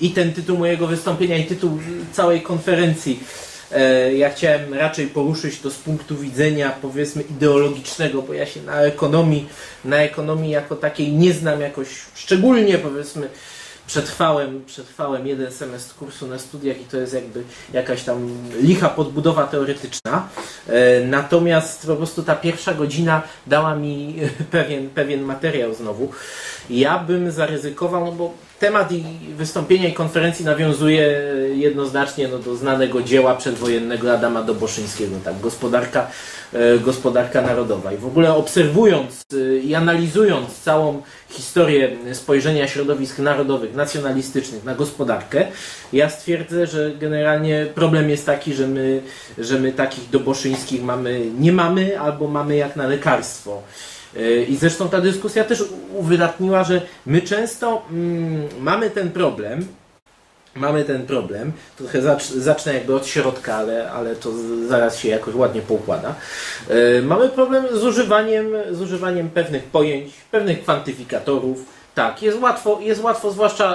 I ten tytuł mojego wystąpienia, i tytuł całej konferencji. Ja chciałem raczej poruszyć to z punktu widzenia, powiedzmy, ideologicznego, bo ja się na ekonomii jako takiej nie znam jakoś szczególnie, powiedzmy, przetrwałem jeden semestr kursu na studiach i to jest jakby jakaś tam licha podbudowa teoretyczna. Natomiast po prostu ta pierwsza godzina dała mi pewien materiał znowu. Ja bym zaryzykował, no bo temat i wystąpienia i konferencji nawiązuje jednoznacznie do znanego dzieła przedwojennego Adama Doboszyńskiego, tak, gospodarka narodowa. I w ogóle obserwując i analizując całą historię spojrzenia środowisk narodowych, nacjonalistycznych na gospodarkę, ja stwierdzę, że generalnie problem jest taki, że my takich Doboszyńskich nie mamy albo mamy jak na lekarstwo. I zresztą ta dyskusja też uwydatniła, że my często mamy ten problem, trochę zacznę jakby od środka, ale to zaraz się jakoś ładnie poukłada. Mamy problem z używaniem pewnych pojęć, pewnych kwantyfikatorów. Tak, jest łatwo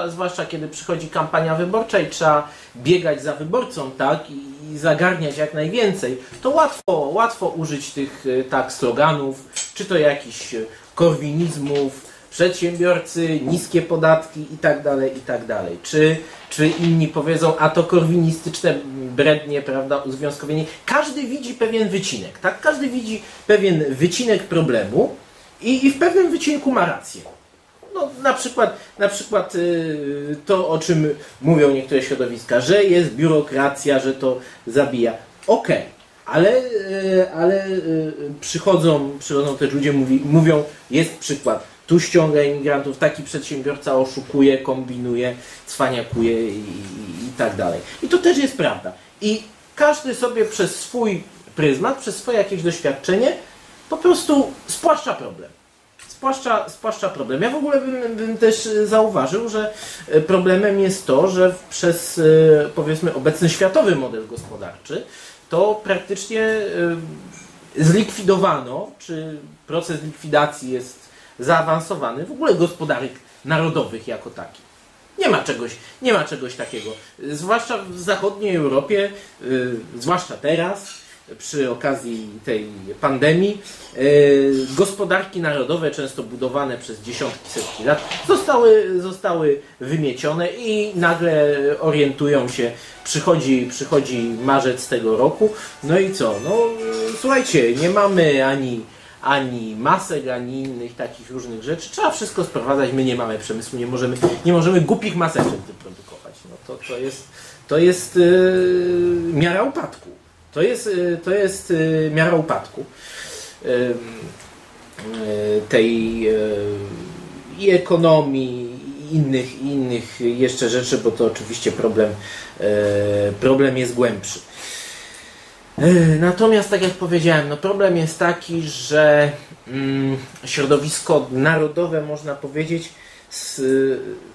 zwłaszcza kiedy przychodzi kampania wyborcza i trzeba biegać za wyborcą, tak, i zagarniać jak najwięcej, to łatwo użyć tych tak sloganów, czy to jakichś korwinizmów, przedsiębiorcy, niskie podatki i tak dalej. Czy inni powiedzą, a to korwinistyczne brednie, prawda, uzwiązkowienie. Każdy widzi pewien wycinek, tak? Każdy widzi pewien wycinek problemu i w pewnym wycinku ma rację. No, na przykład to, o czym mówią niektóre środowiska, że jest biurokracja, że to zabija. Okej, ale przychodzą też ludzie, mówią, jest przykład, tu ściąga imigrantów, taki przedsiębiorca oszukuje, kombinuje, cwaniakuje i tak dalej. I to też jest prawda. I każdy sobie przez swój pryzmat, przez swoje jakieś doświadczenie po prostu spłaszcza problem. Spłaszcza problem. Ja w ogóle bym też zauważył, że problemem jest to, że przez, powiedzmy, obecny światowy model gospodarczy to praktycznie zlikwidowano, czy proces likwidacji jest zaawansowany, w ogóle gospodarek narodowych jako takich. Nie ma czegoś takiego. Zwłaszcza w zachodniej Europie, zwłaszcza teraz, przy okazji tej pandemii, gospodarki narodowe, często budowane przez dziesiątki, setki lat, zostały wymiecione i nagle orientują się, przychodzi marzec tego roku, no i co? No słuchajcie, nie mamy ani masek, ani innych takich różnych rzeczy, trzeba wszystko sprowadzać, my nie mamy przemysłu, nie możemy głupich maseczek wyprodukować. No to jest miara upadku. To jest miara upadku tej i ekonomii, i innych jeszcze rzeczy, bo to oczywiście problem jest głębszy. Natomiast, tak jak powiedziałem, no problem jest taki, że środowisko narodowe, można powiedzieć, z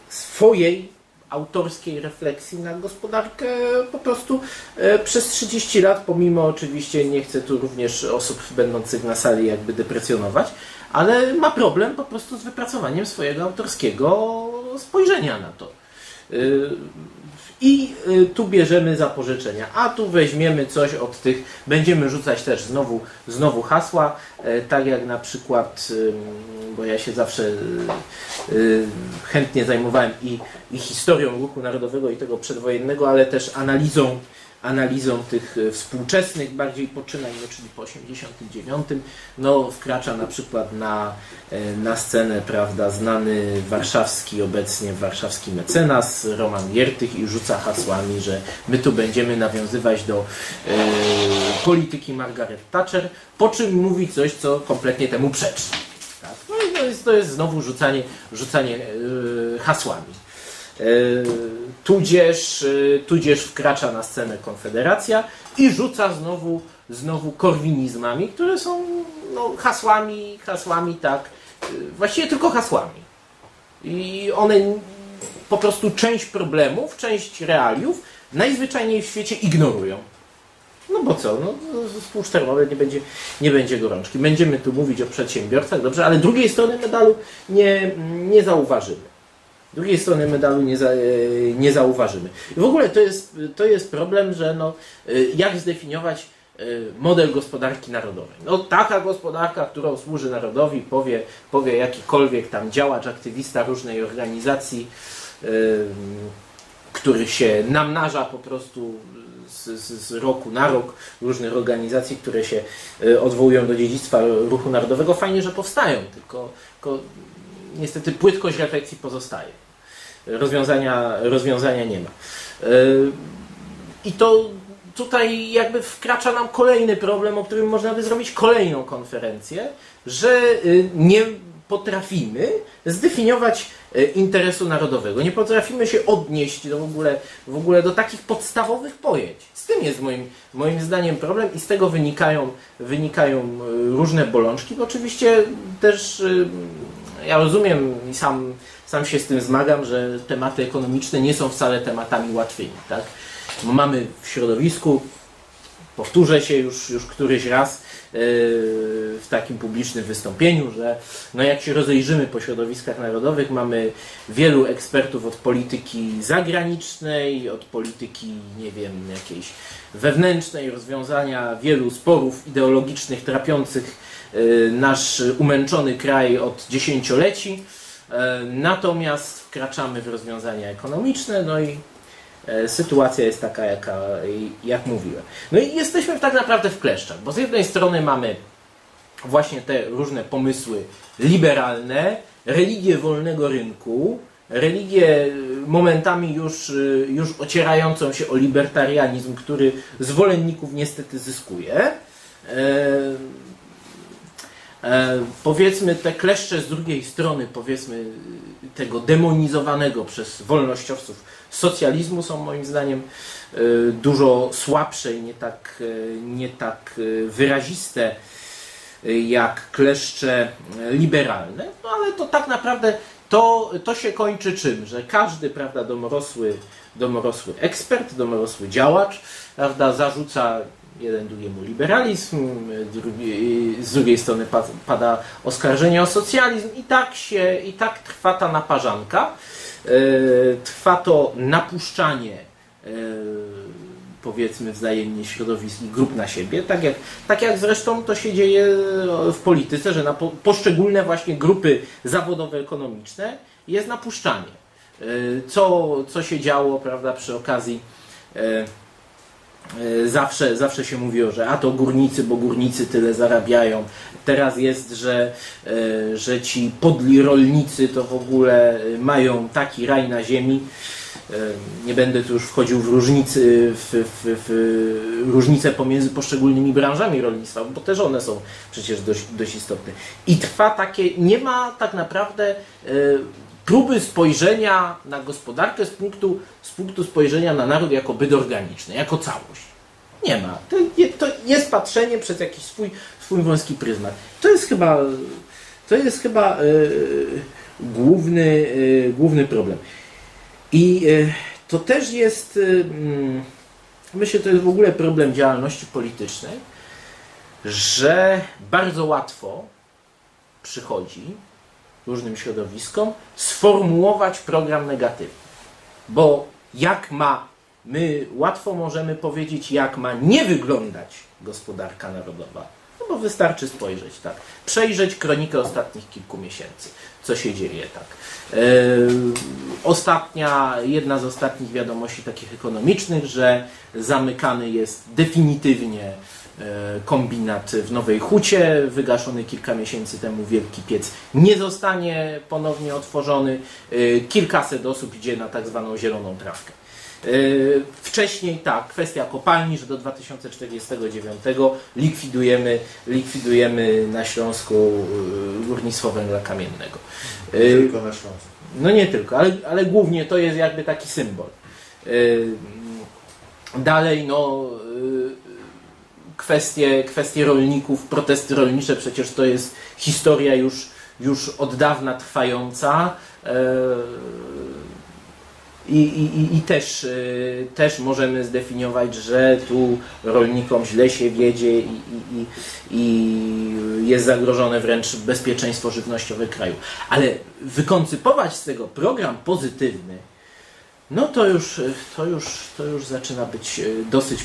swojej autorskiej refleksji na gospodarkę po prostu przez 30 lat, pomimo oczywiście, nie chcę tu również osób będących na sali jakby deprecjonować, ale ma problem po prostu z wypracowaniem swojego autorskiego spojrzenia na to. I tu bierzemy zapożyczenia, a tu weźmiemy coś od tych, będziemy rzucać też znowu hasła, tak jak na przykład, bo ja się zawsze chętnie zajmowałem i historią ruchu narodowego i tego przedwojennego, ale też analizą tych współczesnych bardziej poczynań, no, czyli po 89, no wkracza na przykład na scenę, prawda, znany warszawski, obecnie warszawski mecenas Roman Giertych i rzuca hasłami, że my tu będziemy nawiązywać do polityki Margaret Thatcher, po czym mówi coś, co kompletnie temu przeczy. Tak? No i to jest znowu rzucanie hasłami. Tudzież wkracza na scenę Konfederacja i rzuca znowu korwinizmami, które są, no, hasłami, tak, właściwie tylko hasłami. I one po prostu część problemów, część realiów najzwyczajniej w świecie ignorują. No bo co? No, współcztermowe nie będzie gorączki. Będziemy tu mówić o przedsiębiorcach, dobrze, ale drugiej strony medalu nie zauważymy. Drugiej strony medalu nie zauważymy. I w ogóle to jest problem, że no, jak zdefiniować model gospodarki narodowej. No, taka gospodarka, którą służy narodowi, powie jakikolwiek tam działacz, aktywista różnej organizacji, który się namnaża po prostu z roku na rok różnych organizacji, które się odwołują do dziedzictwa ruchu narodowego. Fajnie, że powstają, tylko niestety płytkość refleksji pozostaje. Rozwiązania nie ma. I to tutaj jakby wkracza nam kolejny problem, o którym można by zrobić kolejną konferencję, że nie potrafimy zdefiniować interesu narodowego. Nie potrafimy się odnieść w ogóle do takich podstawowych pojęć. Z tym jest moim zdaniem problem i z tego wynikają różne bolączki. Bo oczywiście też ja rozumiem i sam się z tym zmagam, że tematy ekonomiczne nie są wcale tematami łatwymi. Tak? Mamy w środowisku, powtórzę się już któryś raz w takim publicznym wystąpieniu, że no jak się rozejrzymy po środowiskach narodowych, mamy wielu ekspertów od polityki zagranicznej, od polityki, nie wiem, jakiejś wewnętrznej, rozwiązania wielu sporów ideologicznych trapiących nasz umęczony kraj od dziesięcioleci. Natomiast wkraczamy w rozwiązania ekonomiczne, no i sytuacja jest taka, jak mówiłem. No i jesteśmy tak naprawdę w kleszczach, bo z jednej strony mamy właśnie te różne pomysły liberalne, religię wolnego rynku, religię momentami już ocierającą się o libertarianizm, który zwolenników niestety zyskuje. Powiedzmy te kleszcze z drugiej strony, powiedzmy tego demonizowanego przez wolnościowców socjalizmu są moim zdaniem dużo słabsze i nie tak wyraziste jak kleszcze liberalne, no ale to tak naprawdę to się kończy czym? Że każdy, prawda, domorosły ekspert, domorosły działacz, prawda, zarzuca jeden drugiemu liberalizm, z drugiej strony pada oskarżenie o socjalizm i tak trwa ta naparzanka. Trwa to napuszczanie, powiedzmy, wzajemnie środowisk i grup na siebie, tak jak zresztą to się dzieje w polityce, że na poszczególne właśnie grupy zawodowe, ekonomiczne jest napuszczanie. Co się działo, prawda, przy okazji zawsze się mówiło, że a to górnicy, bo górnicy tyle zarabiają. Teraz jest, że ci podli rolnicy to w ogóle mają taki raj na ziemi. Nie będę tu już wchodził w różnice pomiędzy poszczególnymi branżami rolnictwa, bo też one są przecież dość istotne. I trwa takie, nie ma tak naprawdę próby spojrzenia na gospodarkę z punktu spojrzenia na naród jako byt organiczny, jako całość. Nie ma. To jest patrzenie przez jakiś swój wąski pryzmat. To jest chyba główny problem. I to też jest, myślę, to jest w ogóle problem działalności politycznej, że bardzo łatwo przychodzi różnym środowiskom sformułować program negatywny. Bo my łatwo możemy powiedzieć, jak ma nie wyglądać gospodarka narodowa. No bo wystarczy spojrzeć, tak. Przejrzeć kronikę ostatnich kilku miesięcy. Co się dzieje, tak. Jedna z ostatnich wiadomości takich ekonomicznych, że zamykany jest definitywnie kombinat w Nowej Hucie, wygaszony kilka miesięcy temu wielki piec nie zostanie ponownie otworzony. Kilkaset osób idzie na tak zwaną zieloną trawkę. Wcześniej tak, kwestia kopalni, że do 2049 likwidujemy na Śląsku górnictwo węgla kamiennego. Tylko na Śląsku. No nie tylko, ale głównie to jest jakby taki symbol. Dalej no kwestie rolników, protesty rolnicze, przecież to jest historia już od dawna trwająca i też możemy zdefiniować, że tu rolnikom źle się wiedzie i jest zagrożone wręcz bezpieczeństwo żywnościowe kraju. Ale wykoncypować z tego program pozytywny, no to już zaczyna być dosyć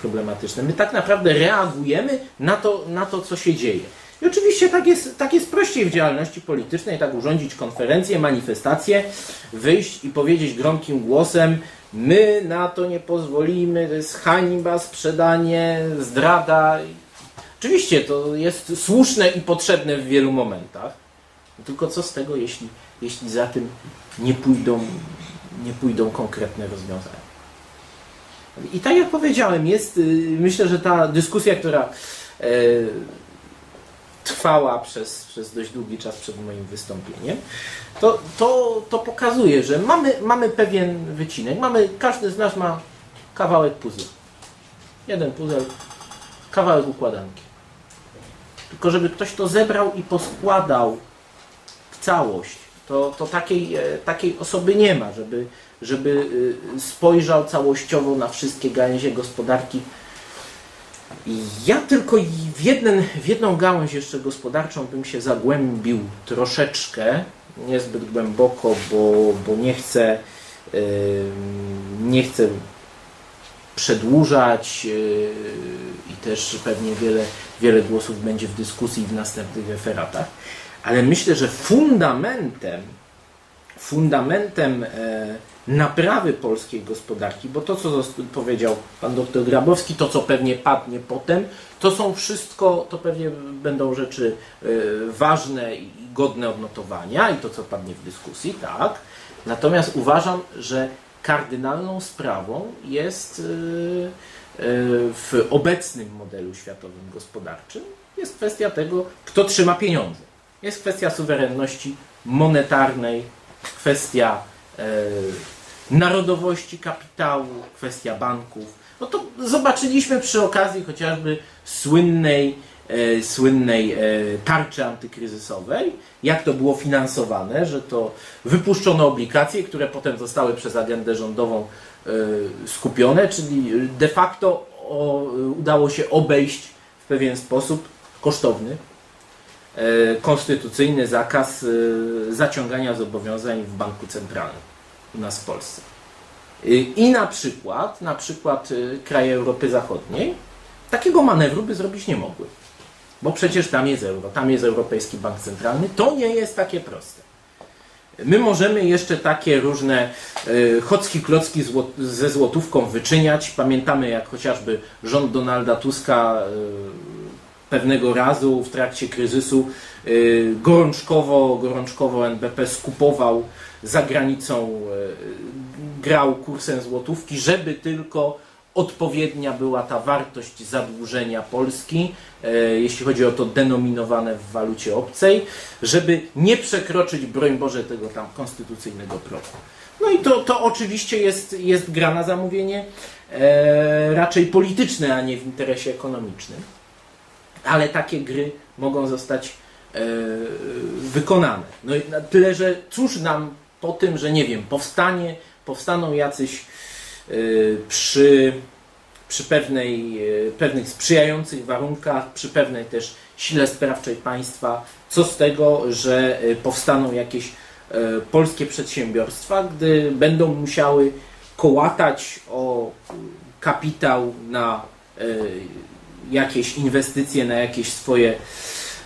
problematyczne. My tak naprawdę reagujemy na to, co się dzieje. I oczywiście tak jest prościej w działalności politycznej, tak urządzić konferencję, manifestację, wyjść i powiedzieć gromkim głosem: my na to nie pozwolimy, to jest hańba, sprzedanie, zdrada. Oczywiście to jest słuszne i potrzebne w wielu momentach. Tylko co z tego, jeśli za tym nie pójdą konkretne rozwiązania. I tak jak powiedziałem, myślę, że ta dyskusja, która trwała przez dość długi czas przed moim wystąpieniem, to pokazuje, że mamy pewien wycinek. Każdy z nas ma kawałek puzzla. Jeden puzzle, kawałek układanki. Tylko żeby ktoś to zebrał i poskładał w całość, to takiej osoby nie ma, żeby spojrzał całościowo na wszystkie gałęzie gospodarki. Ja tylko w jedną gałąź jeszcze gospodarczą bym się zagłębił troszeczkę, niezbyt głęboko, bo nie chcę przedłużać i też pewnie wiele głosów będzie w dyskusji i w następnych referatach, ale myślę, że fundamentem naprawy polskiej gospodarki, bo to, co powiedział pan doktor Grabowski, to, co pewnie padnie potem, to pewnie będą rzeczy ważne i godne odnotowania i to, co padnie w dyskusji, tak. Natomiast uważam, że kardynalną sprawą jest w obecnym modelu światowym gospodarczym jest kwestia tego, kto trzyma pieniądze. Jest kwestia suwerenności monetarnej, kwestia narodowości kapitału, kwestia banków. No to zobaczyliśmy przy okazji chociażby słynnej tarczy antykryzysowej, jak to było finansowane, że to wypuszczono obligacje, które potem zostały przez agendę rządową skupione, czyli de facto udało się obejść w pewien sposób kosztowny, konstytucyjny zakaz zaciągania zobowiązań w banku centralnym u nas w Polsce. I na przykład kraje Europy Zachodniej takiego manewru by zrobić nie mogły, bo przecież tam jest euro, tam jest Europejski Bank Centralny, to nie jest takie proste. My możemy jeszcze takie różne chocki-klocki ze złotówką wyczyniać. Pamiętamy, jak chociażby rząd Donalda Tuska pewnego razu w trakcie kryzysu gorączkowo NBP skupował za granicą, grał kursem złotówki, żeby tylko odpowiednia była ta wartość zadłużenia Polski, jeśli chodzi o to denominowane w walucie obcej, żeby nie przekroczyć, broń Boże, tego tam konstytucyjnego progu. No i to oczywiście jest gra na zamówienie raczej polityczne, a nie w interesie ekonomicznym. Ale takie gry mogą zostać wykonane. No i tyle, że cóż nam po tym, że nie wiem, powstaną jacyś przy pewnych sprzyjających warunkach, przy pewnej też sile sprawczej państwa, co z tego, że powstaną jakieś polskie przedsiębiorstwa, gdy będą musiały kołatać o kapitał na jakieś inwestycje,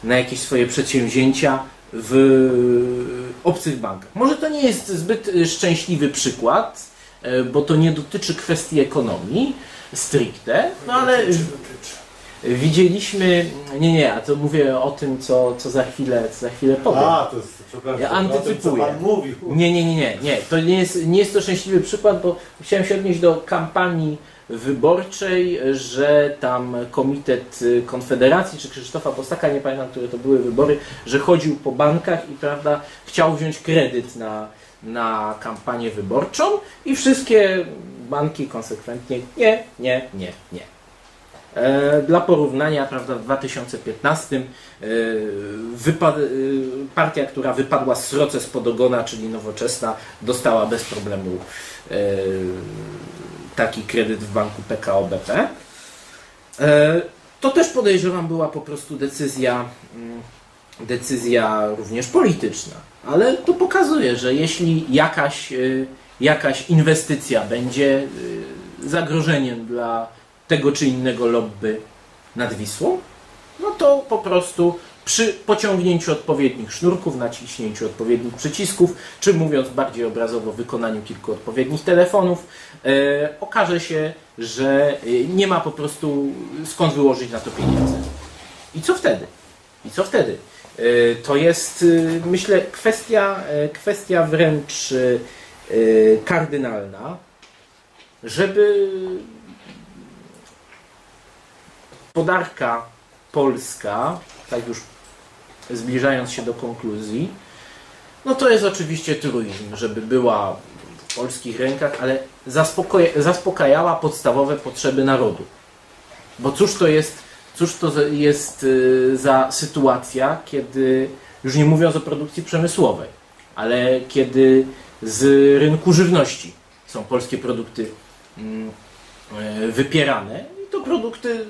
na jakieś swoje przedsięwzięcia w obcych bankach. Może to nie jest zbyt szczęśliwy przykład, bo to nie dotyczy kwestii ekonomii stricte, no ale widzieliśmy, a to mówię o tym, co za chwilę powiem. To jest, przepraszam, ja antycypuję. O tym, co pan mówił. Nie, to nie jest to szczęśliwy przykład, bo chciałem się odnieść do kampanii wyborczej, że tam komitet Konfederacji czy Krzysztofa Bosaka, nie pamiętam, które to były wybory, że chodził po bankach i, prawda, chciał wziąć kredyt na kampanię wyborczą i wszystkie banki konsekwentnie nie. Dla porównania, prawda, w 2015 partia, która wypadła sroce spod ogona, czyli Nowoczesna, dostała bez problemu taki kredyt w banku PKOBP. To też, podejrzewam, była po prostu decyzja również polityczna. Ale to pokazuje, że jeśli jakaś inwestycja będzie zagrożeniem dla tego czy innego lobby nad Wisłą, no to po prostu przy pociągnięciu odpowiednich sznurków, naciśnięciu odpowiednich przycisków, czy mówiąc bardziej obrazowo, wykonaniu kilku odpowiednich telefonów, okaże się, że nie ma po prostu skąd wyłożyć na to pieniędzy. I co wtedy? I co wtedy? To jest, myślę, kwestia wręcz kardynalna, żeby gospodarka polska, tak już zbliżając się do konkluzji, no to jest oczywiście truizm, żeby była w polskich rękach, ale zaspokajała podstawowe potrzeby narodu. Bo cóż to jest za sytuacja, kiedy, już nie mówiąc o produkcji przemysłowej, ale kiedy z rynku żywności są polskie produkty wypierane i to produkty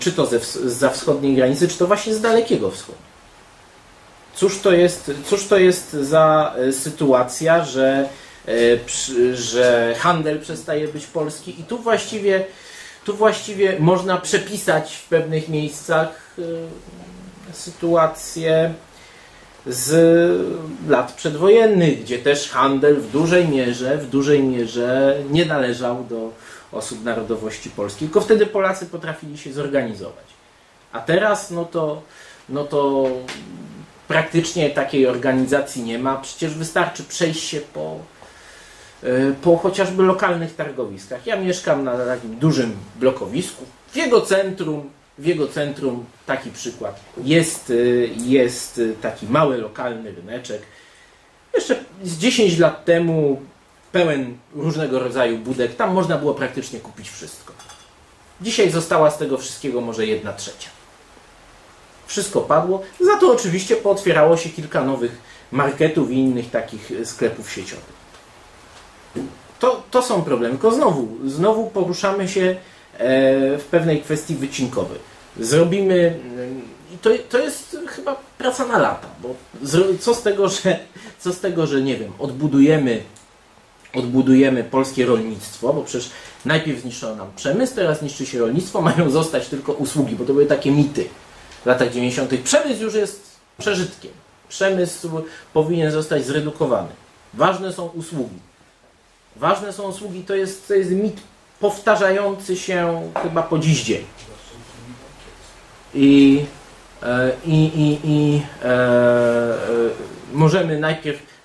czy to zza wschodniej granicy, czy to właśnie z Dalekiego Wschodu. Cóż to jest za sytuacja, że handel przestaje być polski i tu właściwie można przepisać w pewnych miejscach sytuację z lat przedwojennych, gdzie też handel w dużej mierze nie należał do osób narodowości polskiej, tylko wtedy Polacy potrafili się zorganizować. A teraz no to praktycznie takiej organizacji nie ma. Przecież wystarczy przejść się po chociażby lokalnych targowiskach. Ja mieszkam na takim dużym blokowisku. W jego centrum, taki przykład, jest taki mały lokalny ryneczek. Jeszcze z 10 lat temu pełen różnego rodzaju budek. Tam można było praktycznie kupić wszystko. Dzisiaj została z tego wszystkiego może 1/3. Wszystko padło. Za to oczywiście pootwierało się kilka nowych marketów i innych takich sklepów sieciowych. To są problemy. Tylko znowu poruszamy się w pewnej kwestii wycinkowej. Zrobimy... To jest chyba praca na lata. Bo co z tego, że nie wiem, odbudujemy polskie rolnictwo, bo przecież najpierw zniszczono nam przemysł, teraz niszczy się rolnictwo, mają zostać tylko usługi, bo to były takie mity w latach 90. Przemysł już jest przeżytkiem. Przemysł powinien zostać zredukowany. Ważne są usługi, to jest mit powtarzający się chyba po dziś dzień. Możemy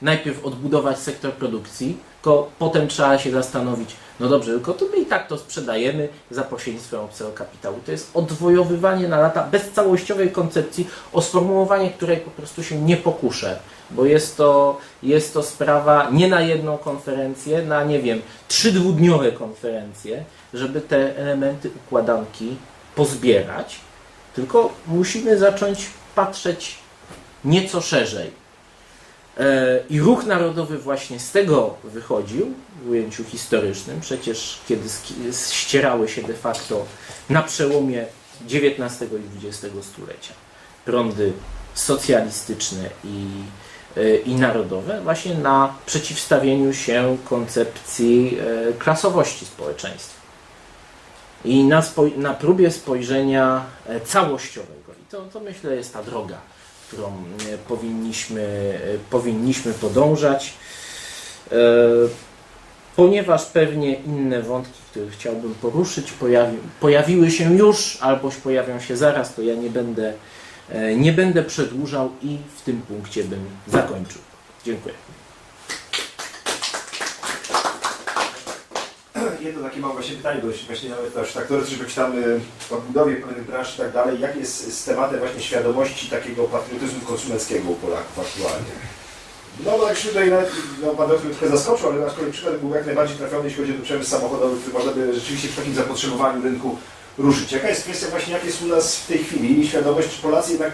najpierw odbudować sektor produkcji, tylko potem trzeba się zastanowić, no dobrze, tylko to my i tak to sprzedajemy za pośrednictwem obcego kapitału. To jest odwojowywanie na lata bez całościowej koncepcji, o sformułowanie której po prostu się nie pokuszę, bo jest to sprawa nie na jedną konferencję, na nie wiem, 3 dwudniowe konferencje, żeby te elementy układanki pozbierać, tylko musimy zacząć patrzeć nieco szerzej. I ruch narodowy właśnie z tego wychodził w ujęciu historycznym. Przecież kiedy ścierały się de facto na przełomie XIX i XX stulecia prądy socjalistyczne i narodowe właśnie na przeciwstawieniu się koncepcji klasowości społeczeństwa i na próbie spojrzenia całościowego. I to myślę jest ta droga, którą powinniśmy podążać, ponieważ pewnie inne wątki, które chciałbym poruszyć, pojawiły się już albo pojawią się zaraz, to ja nie będę przedłużał i w tym punkcie bym zakończył. Dziękuję. Jedno takie mam właśnie pytanie, bo właśnie tak teoretycznie czytamy o budowie pewnych branż i tak dalej. Jak jest z tematem właśnie świadomości takiego patriotyzmu konsumenckiego u Polaków aktualnie? No bo tak się tutaj nawet, no, pan doktor trochę zaskoczył, ale nasz kolejny przykład był jak najbardziej trafiony, jeśli chodzi o przemysł samochodowy, który można by rzeczywiście przy takim zapotrzebowaniu rynku ruszyć. Jaka jest kwestia właśnie, jak jest u nas w tej chwili świadomość, czy Polacy jednak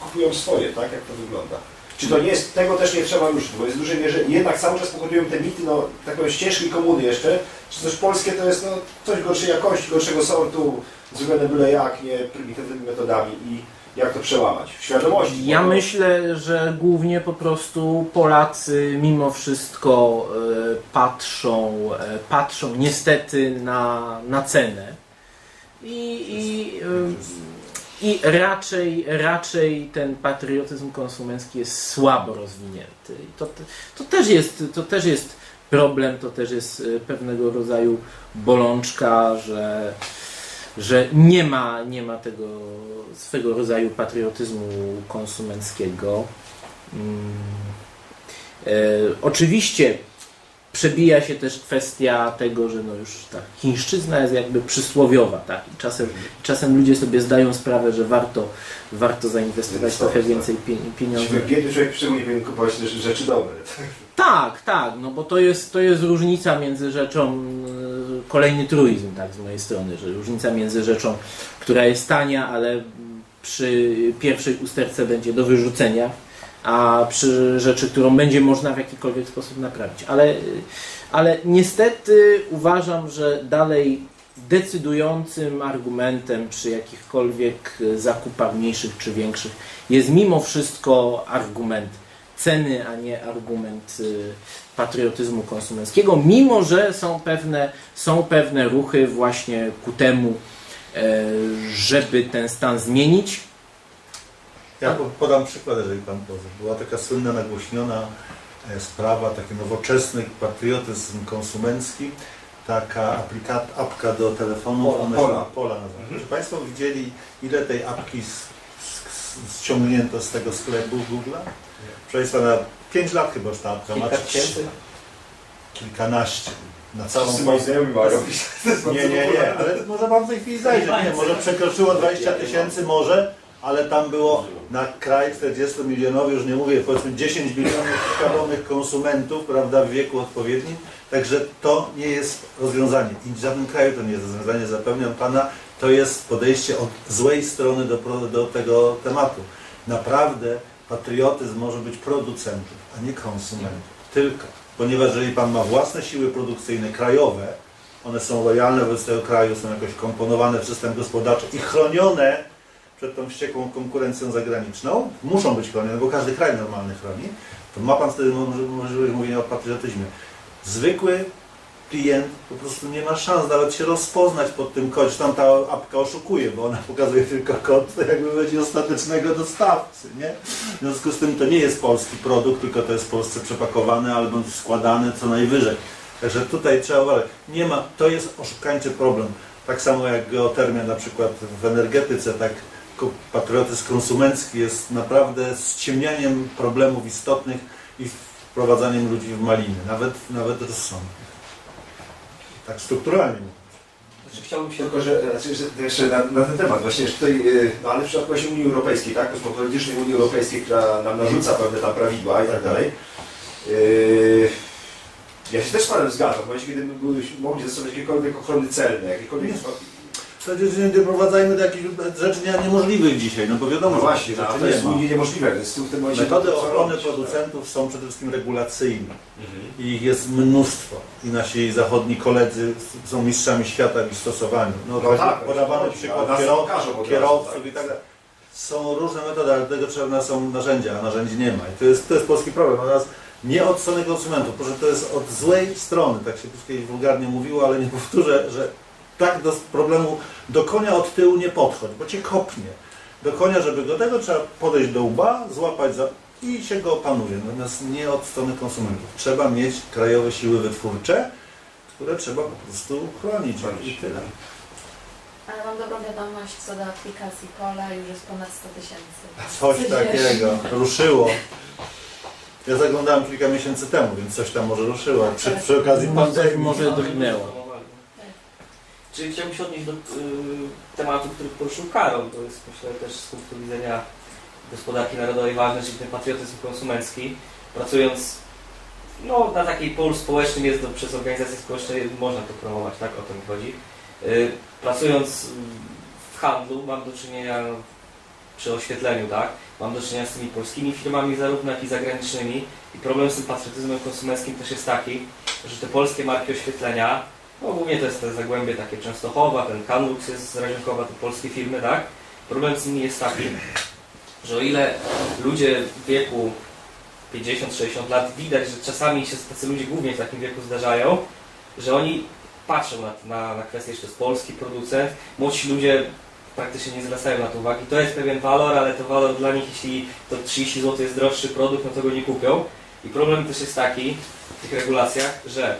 kupują swoje, tak? Jak to wygląda? Czy to nie jest, tego też nie trzeba ruszyć, bo jest w dużej mierze, jednak cały czas pokonują te mity, no, tak powiem, ścieżki komuny jeszcze, czy coś polskie to jest, no, coś gorszej jakości, gorszego sortu, zrobione byle jak, nie prymitywnymi metodami i jak to przełamać w świadomości. Ja myślę, że głównie po prostu Polacy mimo wszystko patrzą niestety na cenę i raczej ten patriotyzm konsumencki jest słabo rozwinięty. To też jest problem, to też jest pewnego rodzaju bolączka, że nie ma tego swego rodzaju patriotyzmu konsumenckiego. Oczywiście przebija się też kwestia tego, że no już ta chińszczyzna jest jakby przysłowiowa, tak? I czasem ludzie sobie zdają sprawę, że warto zainwestować trochę więcej pieniędzy. Biedny człowiek szczególnie powinien kupować rzeczy dobre. Tak, no bo to jest różnica między rzeczą, kolejny truizm, tak, z mojej strony, że różnica między rzeczą, która jest tania, ale przy pierwszej usterce będzie do wyrzucenia, a przy rzeczy, którą będzie można w jakikolwiek sposób naprawić. Ale niestety uważam, że dalej decydującym argumentem przy jakichkolwiek zakupach mniejszych czy większych jest mimo wszystko argument ceny, a nie argument patriotyzmu konsumenckiego, mimo że są pewne ruchy właśnie ku temu, żeby ten stan zmienić. Ja podam przykład, jeżeli pan pozwoli. Była taka słynna, nagłośniona sprawa, taki nowoczesny patriotyzm konsumencki, taka apka do telefonu, Pola nazywa. Czy państwo widzieli, ile tej apki ściągnięto z tego sklepu Google'a? Proszę Państwa, na 5 lat chyba już ta apka ma, kilkanaście. Na całą Polskę. Nie, ale może pan w tej chwili zajrzeć. Nie, może przekroczyło 20 000, może, ale tam było na kraj 40-milionowy, już nie mówię, powiedzmy 10 milionów świadomych konsumentów, prawda, w wieku odpowiednim. Także to nie jest rozwiązanie. I w żadnym kraju to nie jest rozwiązanie, zapewniam pana. To jest podejście od złej strony do tego tematu. Naprawdę patriotyzm może być producentów, a nie konsumentów. Tylko. Ponieważ jeżeli pan ma własne siły produkcyjne, krajowe, one są lojalne wobec tego kraju, są jakoś komponowane w system gospodarczy i chronione przed tą wściekłą konkurencją zagraniczną, muszą być chronione, bo każdy kraj normalny chroni, to ma pan wtedy możliwość mówienia o patriotyzmie. Zwykły klient po prostu nie ma szans nawet się rozpoznać pod tym kodzie, tam ta apka oszukuje, bo ona pokazuje tylko kod, to jakby będzie ostatecznego dostawcy, nie? W związku z tym to nie jest polski produkt, tylko to jest w Polsce przepakowane albo składane co najwyżej. Także tutaj trzeba uważać. Nie ma, to jest oszukańczy problem. Tak samo jak geotermia na przykład w energetyce, tak patriotyzm konsumencki jest naprawdę ściemnianiem problemów istotnych i wprowadzaniem ludzi w maliny, nawet rozsądnych. Tak strukturalnie. Znaczy, chciałbym się tylko, że jeszcze na ten temat właśnie, że tutaj, no ale w przypadku Unii Europejskiej, tak, kosmopolitycznej Unii Europejskiej, która nam narzuca pewne tam prawidła i tak dalej. Ja się też z panem zgadzam, w momencie, kiedy mogli zastosować jakiekolwiek ochrony celne, jakiekolwiek... Nie doprowadzajmy do jakichś rzeczy niemożliwych dzisiaj, no bo wiadomo, no właśnie, no, to jest niemożliwe. Metody ochrony producentów są przede wszystkim regulacyjne i ich jest mnóstwo. I nasi zachodni koledzy są mistrzami świata w ich stosowaniu. Podawany przykład kierowców i tak dalej. Są różne metody, ale do tego trzeba są narzędzia, a narzędzi nie ma. I to jest polski problem. Natomiast nie od strony konsumentów, proszę, to jest od złej strony. Tak się kiedyś wulgarnie mówiło, ale nie powtórzę, że tak do problemu do konia od tyłu nie podchodź, bo cię kopnie. Do konia, żeby do tego trzeba podejść do łba, złapać za... i się go opanuje. Natomiast nie od strony konsumentów. Trzeba mieć krajowe siły wytwórcze, które trzeba po prostu chronić. I tyle. Ale mam dobrą wiadomość co do aplikacji Pola, już jest ponad 100 000. Coś takiego. Ruszyło. Ja zaglądałem kilka miesięcy temu, więc coś tam może ruszyło. Przy okazji pandemii może drgnęło. Czyli chciałbym się odnieść do tematu, który poruszył Karol, to jest, myślę, też z punktu widzenia gospodarki narodowej ważne, czyli ten patriotyzm konsumencki. Pracując no, na takiej polu społecznym, jest to przez organizacje społeczne można to promować, tak o to mi chodzi. Pracując w handlu mam do czynienia przy oświetleniu, tak, mam do czynienia z tymi polskimi firmami zarówno, jak i zagranicznymi. I problem z tym patriotyzmem konsumenckim też jest taki, że te polskie marki oświetlenia, no głównie to jest te Zagłębie takie Częstochowa, ten Kanlux jest z Raźnikowa, te polskie firmy, tak? Problem z nimi jest taki, że o ile ludzie w wieku 50-60 lat widać, że czasami się tacy ludzie głównie w takim wieku zdarzają, że oni patrzą na kwestię, czy to jest polski producent, młodsi ludzie praktycznie nie zwracają na to uwagi. To jest pewien walor, ale to walor dla nich, jeśli to 30 zł jest droższy produkt, no to go nie kupią. I problem też jest taki w tych regulacjach, że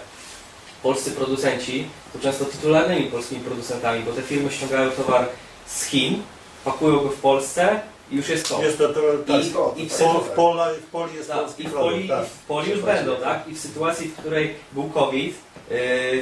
polscy producenci to często tytularnymi polskimi producentami, bo te firmy ściągają towar z Chin, pakują go w Polsce i już jest to. W Poli już będą, tak? I w sytuacji, w której był COVID,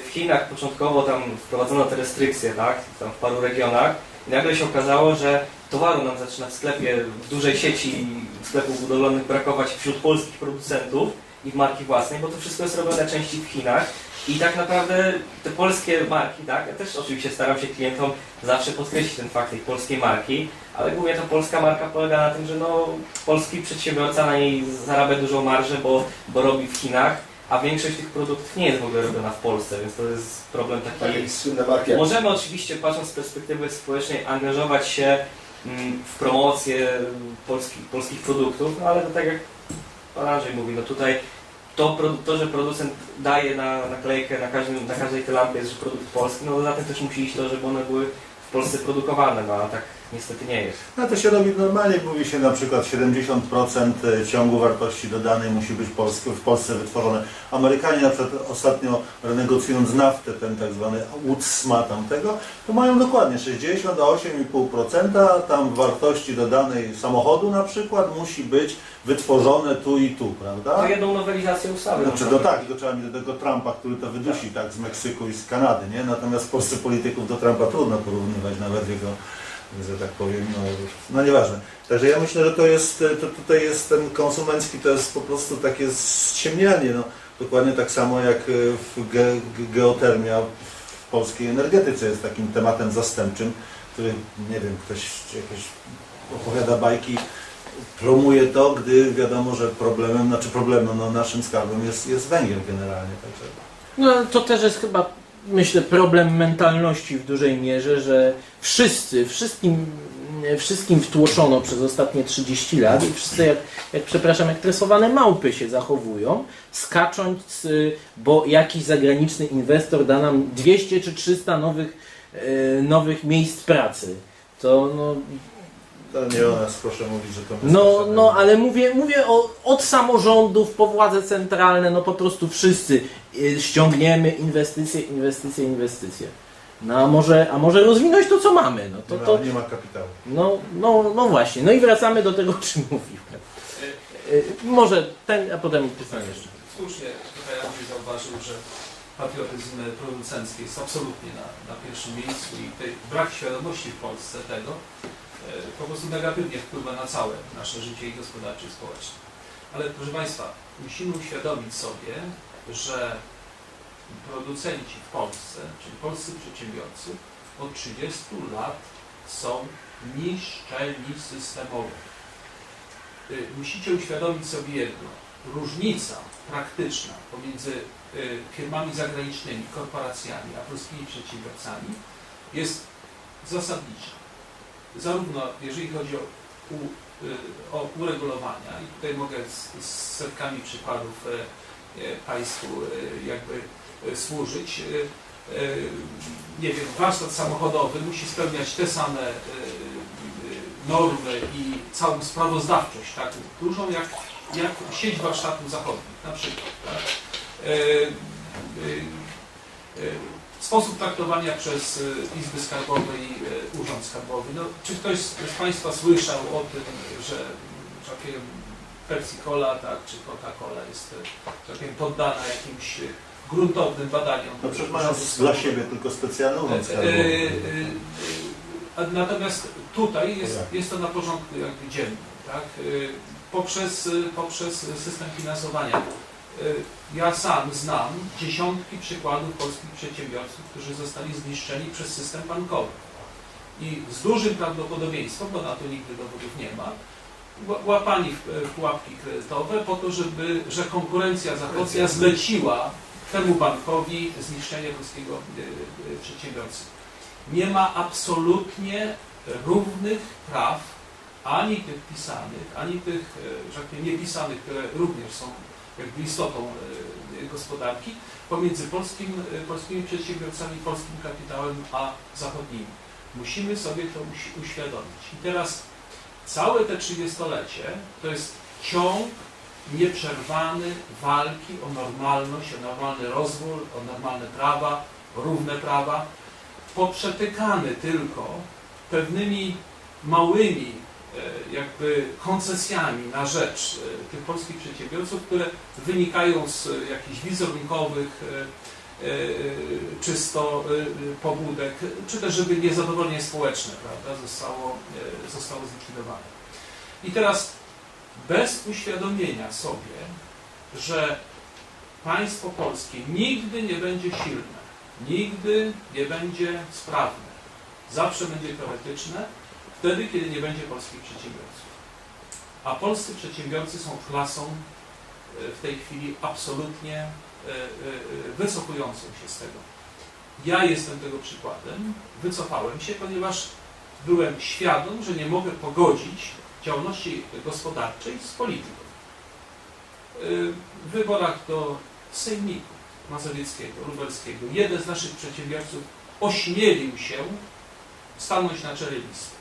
w Chinach początkowo tam wprowadzono te restrykcje, tak? Tam w paru regionach. I nagle się okazało, że towaru nam zaczyna w sklepie, w dużej sieci sklepów budowlanych brakować wśród polskich producentów i w marki własnej, bo to wszystko jest robione części w Chinach. I tak naprawdę te polskie marki, tak, ja też oczywiście staram się klientom zawsze podkreślić ten fakt tej polskiej marki, ale głównie ta polska marka polega na tym, że no, polski przedsiębiorca na niej zarabia dużą marżę, bo robi w Chinach, a większość tych produktów nie jest w ogóle robiona w Polsce, więc to jest problem taki... Możemy oczywiście, patrząc z perspektywy społecznej, angażować się w promocję polskich produktów, no ale to tak jak pan Andrzej mówi, no tutaj to, że producent daje na naklejkę na każdej tej lampie, jest, że produkt polski, no za tym też musi iść to, żeby one były w Polsce produkowane, no a tak niestety nie jest. No to się robi normalnie, mówi się na przykład 70% ciągu wartości dodanej musi być w Polsce wytworzone. Amerykanie na przykład ostatnio renegocjując naftę, ten tak zwany USMCA tamtego, to mają dokładnie 68,5% tam wartości dodanej samochodu na przykład musi być wytworzone tu i tu, prawda? To jedną nowelizację ustawy. Znaczy, no tak, tylko trzeba mieć do tego Trumpa, który to wydusi tak z Meksyku i z Kanady, nie? Natomiast polscy polityków do Trumpa trudno porównywać nawet jego, że tak powiem, no nieważne. Także ja myślę, że to jest, to tutaj jest ten konsumencki, to jest po prostu takie ściemnianie, no, dokładnie tak samo jak w geotermia w polskiej energetyce jest takim tematem zastępczym, który, nie wiem, ktoś jakoś opowiada bajki, promuje to, gdy wiadomo, że problemem, znaczy problemem, no, naszym skarbem jest węgiel generalnie. Także. No to też jest chyba, myślę, problem mentalności w dużej mierze, że wszystkim wtłoczono przez ostatnie 30 lat i wszyscy jak tresowane małpy się zachowują, skacząc, bo jakiś zagraniczny inwestor da nam 200 czy 300 nowych miejsc pracy. To no... To nie o nas proszę mówić, że to... No ale mówię od samorządów po władze centralne, no po prostu wszyscy ściągniemy inwestycje. No a może rozwinąć to, co mamy. No, nie ma kapitału. No właśnie, no i wracamy do tego, o czym mówiłem. Może ten, a potem pytanie jeszcze. Słusznie tutaj Andrzej zauważył, że patriotyzm producencki jest absolutnie na pierwszym miejscu i tej brak świadomości w Polsce tego po prostu negatywnie wpływa na całe nasze życie i gospodarcze i społeczne. Ale proszę Państwa, musimy uświadomić sobie, że producenci w Polsce, czyli polscy przedsiębiorcy, od 30 lat są niszczeni systemowo. Musicie uświadomić sobie jedno. Różnica praktyczna pomiędzy firmami zagranicznymi, korporacjami, a polskimi przedsiębiorcami jest zasadnicza. Zarówno jeżeli chodzi o uregulowania, i tutaj mogę z setkami przykładów Państwu jakby służyć, nie wiem, warsztat samochodowy musi spełniać te same normy i całą sprawozdawczość taką dużą jak sieć warsztatów zachodnich na przykład. Tak? Sposób traktowania przez Izby Skarbowe i Urząd Skarbowy. No, czy ktoś z Państwa słyszał o tym, że takiej Pepsi-Cola, tak, czy Coca-Cola jest takiej poddana jakimś gruntownym badaniom? No przecież mają dla siebie tylko specjalny urząd skarbowy. Natomiast tutaj jest to na porządku jakby dziennym, tak? Poprzez system finansowania. Ja sam znam dziesiątki przykładów polskich przedsiębiorców, którzy zostali zniszczeni przez system bankowy. I z dużym prawdopodobieństwem, bo na to nigdy dowodów nie ma, łapani w pułapki kredytowe po to, że konkurencja zachodnia zleciła temu bankowi zniszczenie polskiego przedsiębiorcy. Nie ma absolutnie równych praw, ani tych pisanych, ani tych, że tak powiem, niepisanych, które również są jakby istotą gospodarki, pomiędzy polskimi przedsiębiorcami, polskim kapitałem, a zachodnimi. Musimy sobie to uświadomić. I teraz całe te 30-lecie to jest ciąg nieprzerwany walki o normalność, o normalny rozwój, o normalne prawa, o równe prawa, poprzetykany tylko pewnymi małymi jakby koncesjami na rzecz tych polskich przedsiębiorców, które wynikają z jakichś wizerunkowych czysto pobudek, czy też żeby niezadowolenie społeczne, prawda, zostało zlikwidowane. I teraz bez uświadomienia sobie, że państwo polskie nigdy nie będzie silne, nigdy nie będzie sprawne, zawsze będzie teoretyczne, wtedy, kiedy nie będzie polskich przedsiębiorców. A polscy przedsiębiorcy są klasą w tej chwili absolutnie wycofującą się z tego. Ja jestem tego przykładem, wycofałem się, ponieważ byłem świadom, że nie mogę pogodzić działalności gospodarczej z polityką. W wyborach do sejmiku mazowieckiego, lubelskiego, jeden z naszych przedsiębiorców ośmielił się stanąć na czele listy.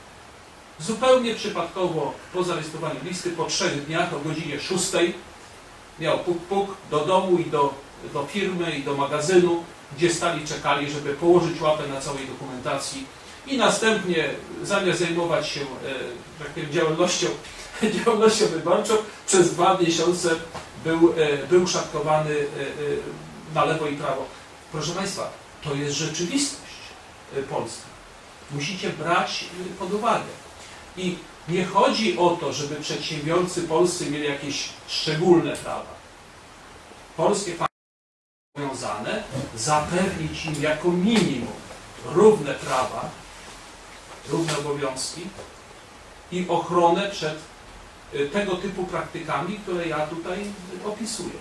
Zupełnie przypadkowo po zarejestrowaniu listy, po 3 dniach, o godzinie 6:00, miał puk-puk do domu i do firmy i do magazynu, gdzie stali, czekali, żeby położyć łapę na całej dokumentacji i następnie zamiast zajmować się działalnością wyborczą, przez 2 miesiące był szatkowany na lewo i prawo. Proszę Państwa, to jest rzeczywistość polska. Musicie brać pod uwagę. I nie chodzi o to, żeby przedsiębiorcy polscy mieli jakieś szczególne prawa. Polskie państwo jest zobowiązane zapewnić im jako minimum równe prawa, równe obowiązki i ochronę przed tego typu praktykami, które ja tutaj opisuję.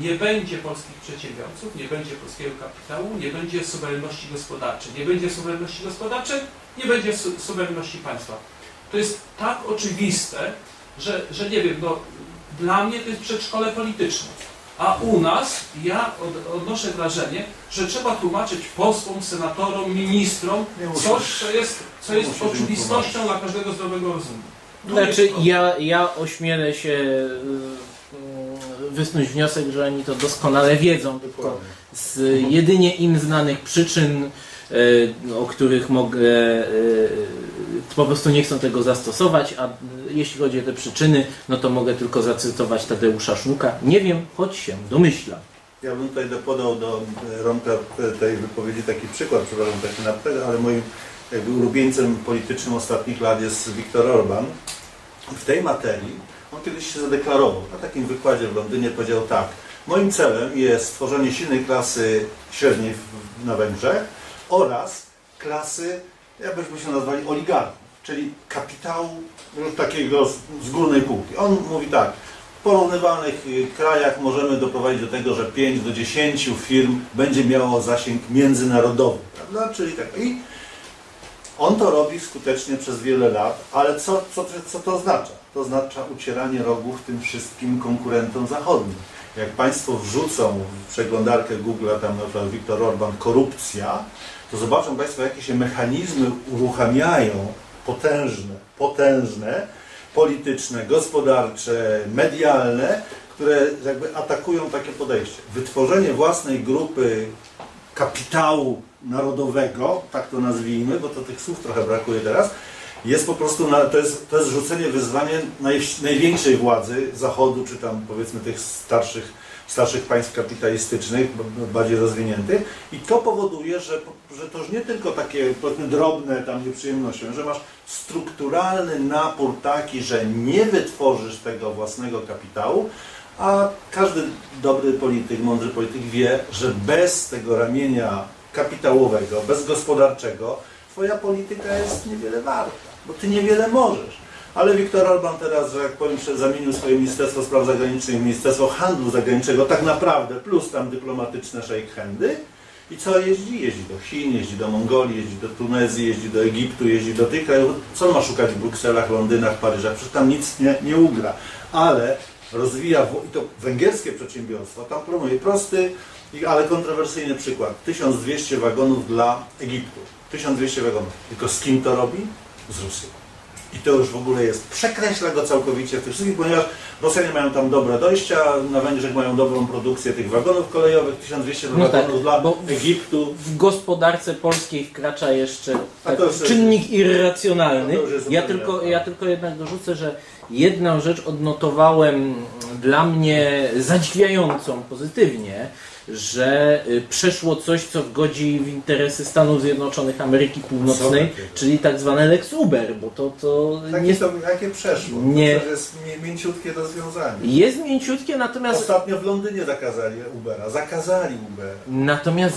Nie będzie polskich przedsiębiorców, nie będzie polskiego kapitału, nie będzie suwerenności gospodarczej. Nie będzie suwerenności gospodarczej, nie będzie suwerenności państwa. To jest tak oczywiste, że nie wiem, no, dla mnie to jest przedszkole polityczne. A u nas, ja odnoszę wrażenie, że trzeba tłumaczyć posłom, senatorom, ministrom coś, co jest oczywistością dla każdego zdrowego rozumu. Znaczy, ja ośmielę się wysnuć wniosek, że oni to doskonale wiedzą, tylko z jedynie im znanych przyczyn, o których mogę, po prostu nie chcą tego zastosować, a jeśli chodzi o te przyczyny, no to mogę tylko zacytować Tadeusza Sznuka. Nie wiem, choć się domyśla. Ja bym tutaj podał do Romka tej wypowiedzi taki przykład, przepraszam, taki na ale moim jakby ulubieńcem politycznym ostatnich lat jest Viktor Orban. W tej materii on kiedyś się zadeklarował. Na takim wykładzie w Londynie powiedział tak: moim celem jest stworzenie silnej klasy średniej na Węgrzech oraz klasy, jakbyśmy się nazwali, oligarchów, czyli kapitału już takiego z górnej półki. On mówi tak: w porównywalnych krajach możemy doprowadzić do tego, że 5 do 10 firm będzie miało zasięg międzynarodowy, prawda? Czyli tak. I on to robi skutecznie przez wiele lat, ale co to oznacza? To oznacza ucieranie rogów tym wszystkim konkurentom zachodnim. Jak Państwo wrzucą w przeglądarkę Google, tam na przykład Viktor Orban, korupcja, to zobaczą Państwo, jakie się mechanizmy uruchamiają potężne, polityczne, gospodarcze, medialne, które jakby atakują takie podejście. Wytworzenie własnej grupy kapitału narodowego, tak to nazwijmy, bo to tych słów trochę brakuje teraz, jest po prostu, to jest rzucenie wyzwanie największej władzy Zachodu, czy tam powiedzmy tych starszych państw kapitalistycznych, bardziej rozwiniętych, i to powoduje, że to już nie tylko takie drobne tam nieprzyjemności, że masz strukturalny napór taki, że nie wytworzysz tego własnego kapitału, a każdy dobry polityk, mądry polityk wie, że bez tego ramienia kapitałowego, bez gospodarczego, twoja polityka jest niewiele warta, bo ty niewiele możesz. Ale Viktor Orban teraz, że jak powiem, zamienił swoje Ministerstwo Spraw Zagranicznych w Ministerstwo Handlu Zagranicznego, tak naprawdę, plus tam dyplomatyczne shake-handy. I co jeździ? Jeździ do Chin, jeździ do Mongolii, jeździ do Tunezji, jeździ do Egiptu, jeździ do tych krajów. Co on ma szukać w Brukselach, Londynach, Paryżach? Przecież tam nic nie ugra. Ale rozwija, i to węgierskie przedsiębiorstwo, tam promuje prosty, ale kontrowersyjny przykład. 1200 wagonów dla Egiptu. 1200 wagonów. Tylko z kim to robi? Z Rosją. I to już w ogóle jest, przekreśla go całkowicie w tych wszystkich, ponieważ Rosjanie mają tam dobre dojścia, na Węgrzech mają dobrą produkcję tych wagonów kolejowych, 1200 wagonów tak, dla Egiptu. W gospodarce polskiej wkracza jeszcze tak, czynnik irracjonalny. Ja tylko jednak dorzucę, że jedną rzecz odnotowałem dla mnie zadziwiającą pozytywnie, że przeszło coś, co godzi w interesy Stanów Zjednoczonych Ameryki Północnej, czyli tak zwane Lex Uber, bo to nie... Jakie przeszło? Nie. To jest mięciutkie rozwiązanie. Jest mięciutkie, natomiast... Ostatnio w Londynie zakazali Ubera. Zakazali Ubera. Natomiast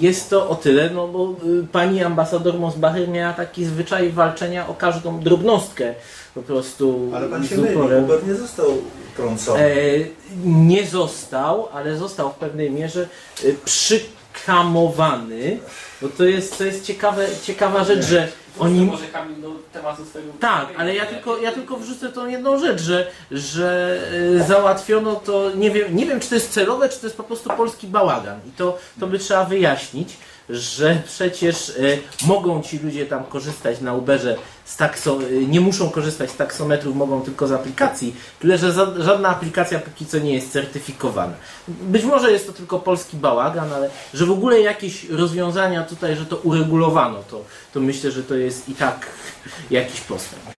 jest to o tyle, no bo pani ambasador Mosbacher miała taki zwyczaj walczenia o każdą drobnostkę. Po prostu... Ale pan się myli, Uber nie został trącony. Nie został, ale został w pewnej mierze przykamowany, bo to jest ciekawa rzecz, że oni... Może Kamil do tematu swojego... Tak, ale ja tylko wrzucę tą jedną rzecz, że załatwiono to, nie wiem czy to jest celowe, czy to jest po prostu polski bałagan i to by trzeba wyjaśnić, że przecież mogą ci ludzie tam korzystać na Uberze, nie muszą korzystać z taksometrów, mogą tylko z aplikacji, tyle że żadna aplikacja póki co nie jest certyfikowana. Być może jest to tylko polski bałagan, ale że w ogóle jakieś rozwiązania tutaj, że to uregulowano, to myślę, że to jest i tak jakiś postęp.